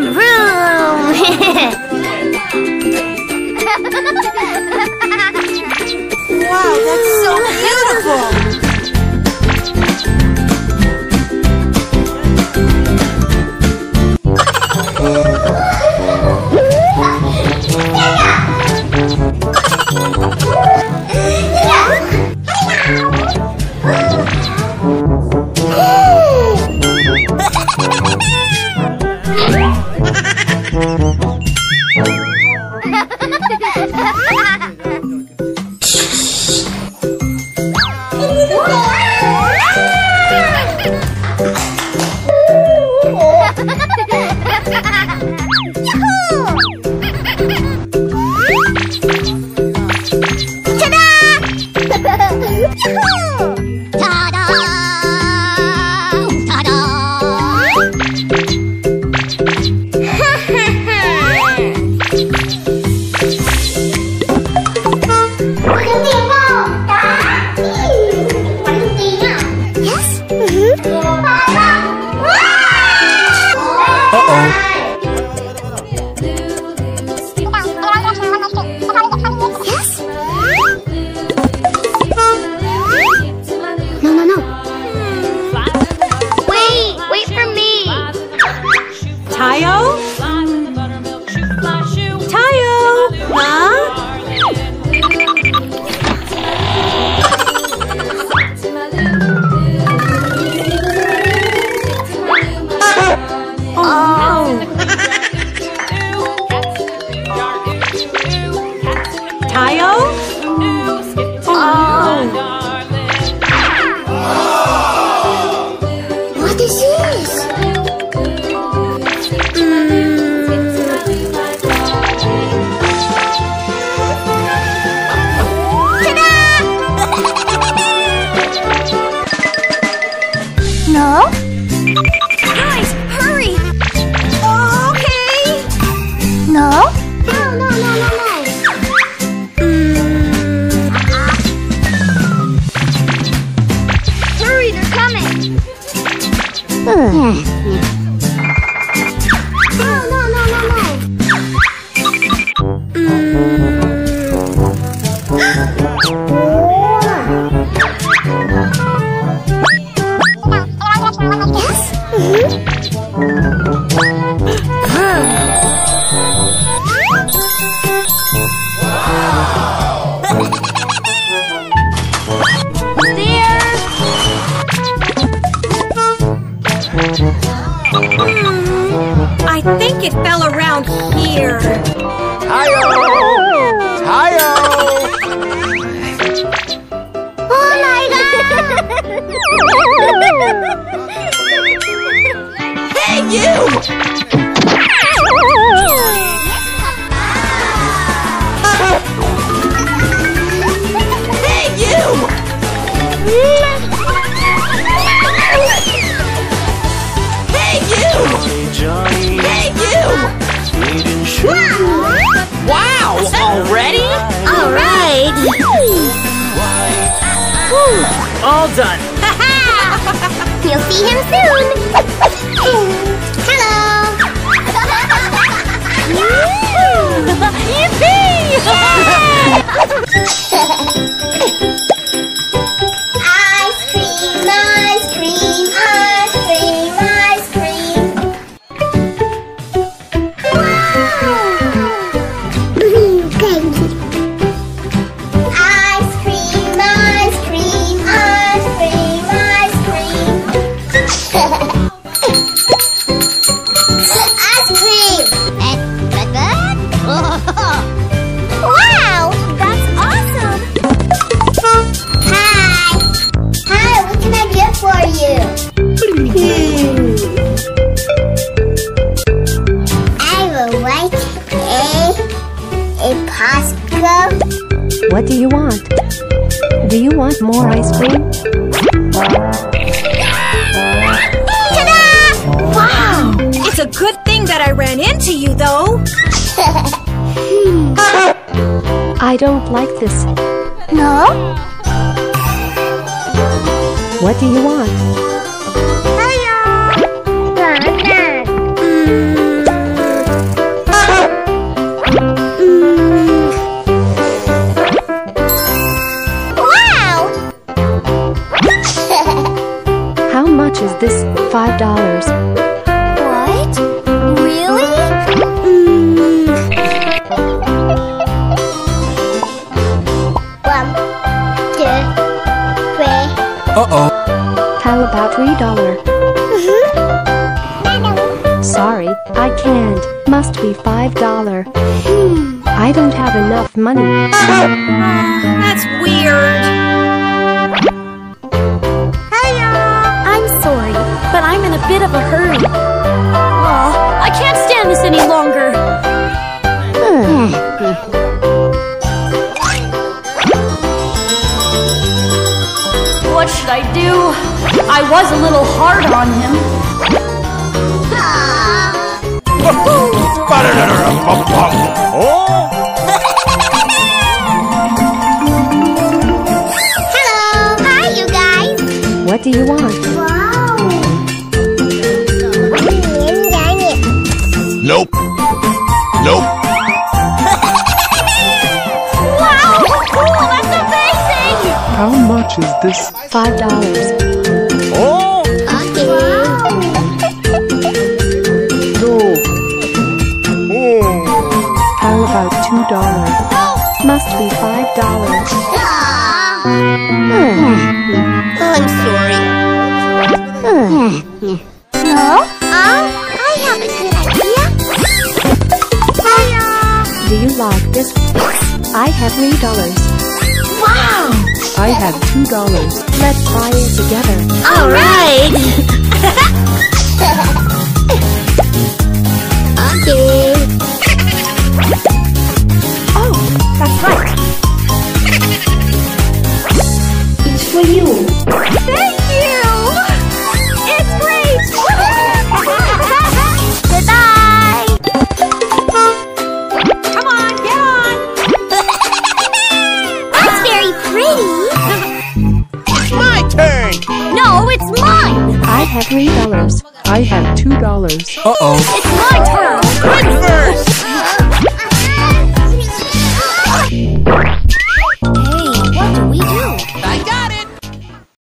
Vroom vroom! Wow, that's so beautiful! colors. What? Really? $1, 2, 3. Uh-oh. How about $3? Sorry, I can't. Must be $5. I don't have enough money. That's weird. But I'm in a bit of a hurry. Aw, I can't stand this any longer. What should I do? I was a little hard on him. Hello, hi you guys. What do you want? Nope. Nope. Wow! Cool! That's amazing! How much is this? $5. Oh! Okay. Wow. No. Oh. How about $2? Oh. Must be $5. Oh, I'm sorry. No? I have a good idea. Do you like this? I have $3. Wow! I have $2. Let's buy it together. Alright! Okay. Oh, that's right. It's for you. Thank you! It's great! Goodbye! I have $3. I have $2. Uh-oh. It's my turn!